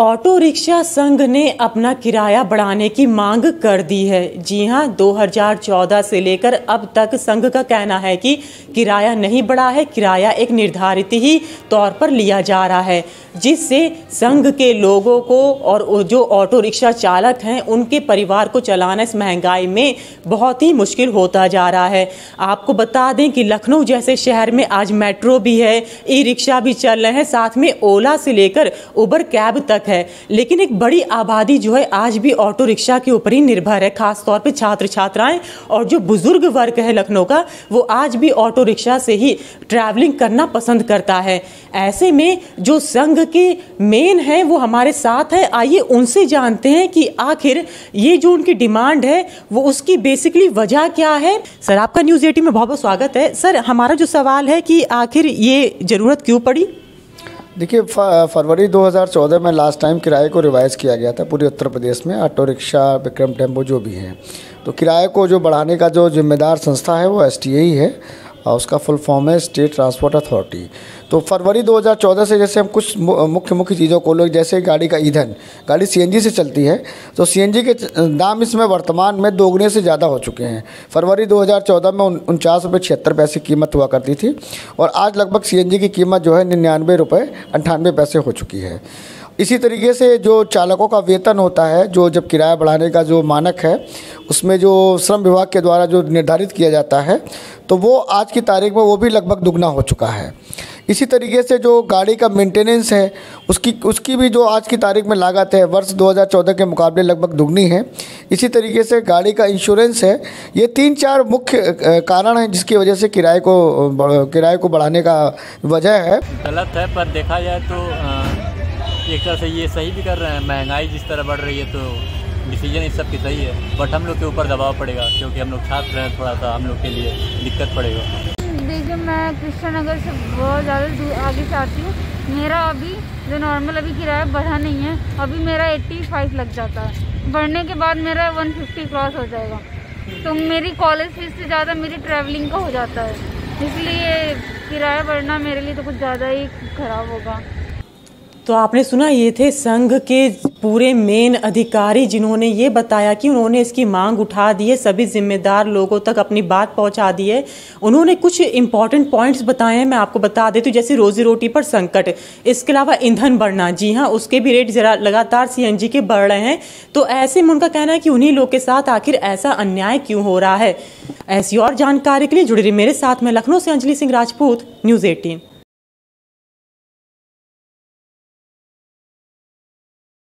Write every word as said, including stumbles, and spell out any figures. Auto rickshaw संघ ने अपना किराया बढ़ाने की मांग कर दी है। जी हां, दो हज़ार चौदह से लेकर अब तक संघ का कहना है कि किराया नहीं बढ़ा है, किराया एक निर्धारित ही तौर पर लिया जा रहा है, जिससे संघ के लोगों को और जो ऑटो रिक्शा चालक हैं उनके परिवार को चलाना इस महंगाई में बहुत ही मुश्किल होता जा रहा है। आपको बता दें कि लखनऊ जैसे शहर में आज मेट्रो भी है, ई रिक्शा भी चल रहे हैं, साथ में ओला से लेकर उबर कैब तक है, लेकिन एक बड़ी आबादी जो है आज भी ऑटो रिक्शा के ऊपर ही निर्भर है। खासतौर पे छात्र छात्राएं और जो बुजुर्ग वर्ग है लखनऊ का, वो आज भी ऑटो रिक्शा से ही ट्रैवलिंग करना पसंद करता है। ऐसे में जो संघ के मेन है वो हमारे साथ है, आइए उनसे जानते हैं कि आखिर ये जो उनकी डिमांड है वो उसकी बेसिकली वजह क्या है। सर, आपका न्यूज़ अठारह में बहुत बहुत स्वागत है। सर, हमारा जो सवाल है कि आखिर ये जरूरत क्यों पड़ी? देखिए, फरवरी दो हज़ार चौदह में लास्ट टाइम किराए को रिवाइज़ किया गया था पूरे उत्तर प्रदेश में। ऑटो रिक्शा, विक्रम टेम्पो जो भी हैं, तो किराए को जो बढ़ाने का जो जिम्मेदार संस्था है वो एस टी ए ही है और उसका फुल फॉर्म है स्टेट ट्रांसपोर्ट अथॉरिटी। तो फरवरी दो हज़ार चौदह से जैसे हम कुछ मुख्य मुख्य चीज़ों को लोग, जैसे गाड़ी का ईंधन, गाड़ी सीएनजी से चलती है, तो सीएनजी के दाम इसमें वर्तमान में दोगुने से ज़्यादा हो चुके हैं। फरवरी दो हज़ार चौदह में उनचास रुपये छिहत्तर पैसे कीमत हुआ करती थी और आज लगभग सीएनजी की कीमत जो है निन्यानवे रुपये अंठानवे पैसे हो चुकी है। इसी तरीके से जो चालकों का वेतन होता है, जो जब किराया बढ़ाने का जो मानक है उसमें जो श्रम विभाग के द्वारा जो निर्धारित किया जाता है, तो वो आज की तारीख में वो भी लगभग दुगना हो चुका है। इसी तरीके से जो गाड़ी का मेंटेनेंस है उसकी उसकी भी जो आज की तारीख में लागत है वर्ष दो हज़ार चौदह के मुकाबले लगभग दुगनी है। इसी तरीके से गाड़ी का इंश्योरेंस है। ये तीन चार मुख्य कारण हैं जिसकी वजह से किराए को किराए को बढ़ाने का वजह है। गलत है, पर देखा जाए तो एक तरह से ये सही भी कर रहे हैं। महंगाई जिस तरह बढ़ रही है तो डिसीजन इस सब की सही है, बट हम लोग के ऊपर दबाव पड़ेगा क्योंकि हम लोग छात्र हैं, थोड़ा सा हम लोग के लिए दिक्कत पड़ेगा। देखिए, मैं कृष्णानगर से बहुत ज़्यादा आगे से आती हूँ। मेरा अभी जो नॉर्मल अभी किराया बढ़ा नहीं है, अभी मेरा पचासी लग जाता है, बढ़ने के बाद मेरा एक सौ पचास क्रॉस हो जाएगा, तो मेरी कॉलेज फीस से ज़्यादा मेरी ट्रैवलिंग का हो जाता है, इसलिए किराया बढ़ना मेरे लिए तो कुछ ज़्यादा ही खराब होगा। तो आपने सुना, ये थे संघ के पूरे मेन अधिकारी जिन्होंने ये बताया कि उन्होंने इसकी मांग उठा दी है, सभी जिम्मेदार लोगों तक अपनी बात पहुंचा दी है। उन्होंने कुछ इंपॉर्टेंट पॉइंट्स बताए हैं, मैं आपको बता देती हूँ, जैसे रोजी रोटी पर संकट, इसके अलावा ईंधन बढ़ना, जी हाँ उसके भी रेट जरा लगातार सीएनजी के बढ़ रहे हैं। तो ऐसे में उनका कहना है कि उन्हीं लोग के साथ आखिर ऐसा अन्याय क्यों हो रहा है। ऐसी और जानकारी के लिए जुड़े रहिए मेरे साथ। मैं लखनऊ से अंजलि सिंह राजपूत, न्यूज़ अठारह।